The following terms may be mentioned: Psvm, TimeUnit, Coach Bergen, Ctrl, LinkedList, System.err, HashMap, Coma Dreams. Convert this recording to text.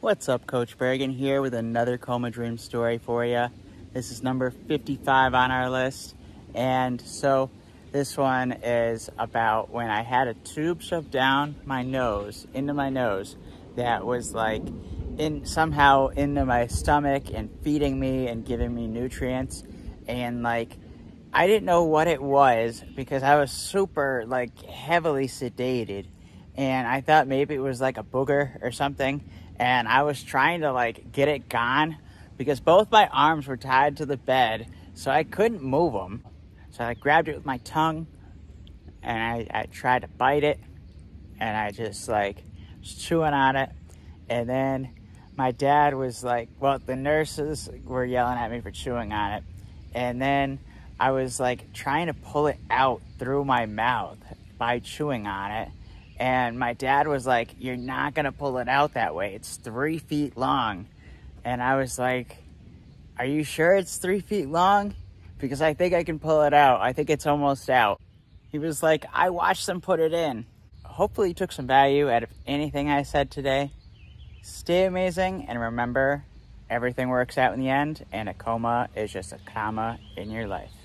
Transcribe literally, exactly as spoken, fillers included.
What's up, Coach Bergen here with another Coma Dream story for you. This is number fifty-five on our list. And so this one is about when I had a tube shoved down my nose, into my nose, that was like in somehow into my stomach and feeding me and giving me nutrients. And like, I didn't know what it was because I was super like heavily sedated. And I thought maybe it was like a booger or something. And I was trying to like get it gone because both my arms were tied to the bed, so I couldn't move them. So I grabbed it with my tongue and I, I tried to bite it, and I just like was chewing on it. And then my dad was like, well, the nurses were yelling at me for chewing on it. And then I was like trying to pull it out through my mouth by chewing on it. And my dad was like, you're not gonna pull it out that way. It's three feet long. And I was like, are you sure it's three feet long? Because I think I can pull it out. I think it's almost out. He was like, I watched them put it in. Hopefully you took some value out of anything I said today. Stay amazing, and remember, everything works out in the end, and a coma is just a comma in your life.